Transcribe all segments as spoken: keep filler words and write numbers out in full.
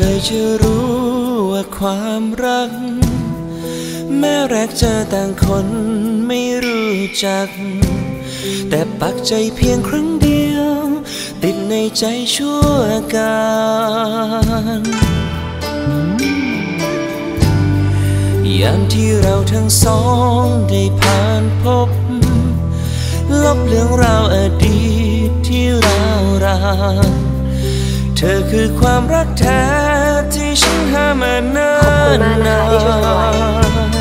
เลยจะรู้ว่าความรักแม้แรกเจอต่างคนไม่รู้จักแต่ปักใจเพียงครั้งเดียวติดในใจชั่วกาลยามที่เราทั้งสองได้ผ่านพบลบเรื่องราวอดีตที่เรารักเธอคือความรักแท้ที่ฉันหามานานนาน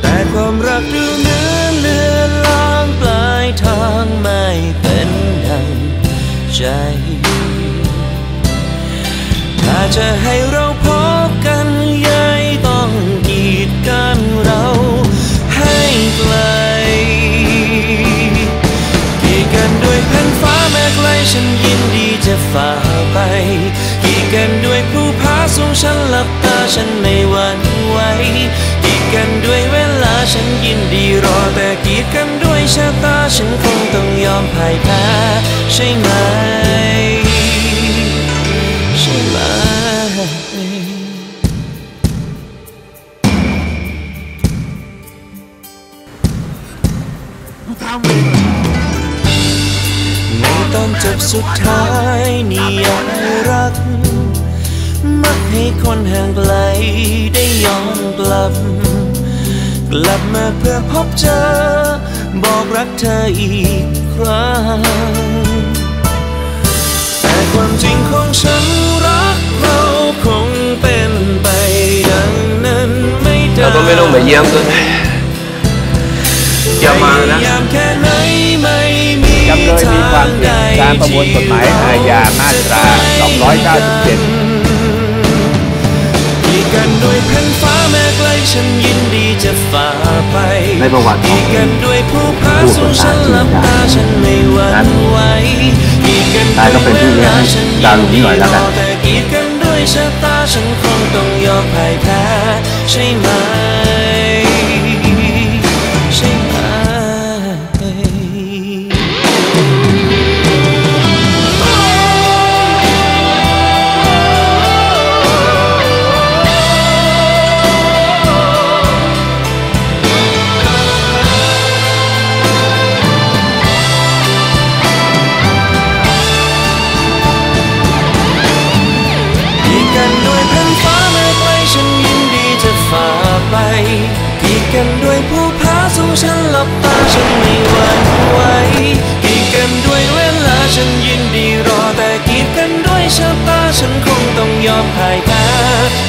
แต่ความรักดูเลือนเลือนลางปลายทางไม่เป็นดังใจถ้าจะให้เราพบกันยายต้องกีดกันเราให้ไกลกีดกันด้วยแผ่นฟ้าแม้ไกลฉันยินดีจะฝ่าไปกีดกันด้วยภูผาสูงฉันหลับตาฉันไม่หวั่นไหวกีดกันด้วยเวลาฉันยินดีรอแต่กีดกันด้วยชะตาฉันคงต้องยอมพ่ายแพ้ใช่ไหมใช่ไหมในตอนจบสุดท้ายนิยามรักมักให้คนห่างไกลได้ย้อนกลับกลับมาเพื่อพบเจอบอกรักเธออีกครั้งแต่ความจริงของฉันรักเราคงเป็นไปดังนั้นไม่ได้เราก็ไม่ต้องมาเยี่ยมกันอย่ามานะจำเลยมีความผิดตามประมวลกฎหมายอาญามาตราสองร้อยเก้าสิบเจ็ดในประวัติของผู้ประสบการณ์ตายก็เป็นผู้เลี้ยงดาวลุงนี้หน่อยแล้วกันกีดกันด้วยภูผาสูงฉันหลับตาฉันไม่หวั่นไหวกีดกันด้วยเวลาฉันยินดีรอแต่กีดกันด้วยชะตาฉันคงต้องยอมพ่ายแพ้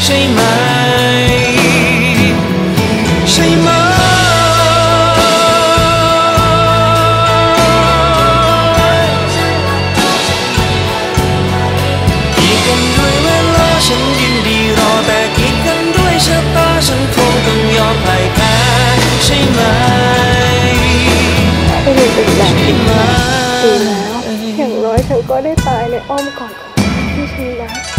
ใช่ไหมใช่ไหมกีดกันด้วยเวลาฉันยินดีรอแต่กีดกันด้วยชะตาฉันต้องยอมพ่ายแพ้ใช่ไหมไม่ได้เป็นแบบนี้ดีแล้วอย่างน้อยฉันก็ได้ตายในอ้อมกอดของพี่ชีนะ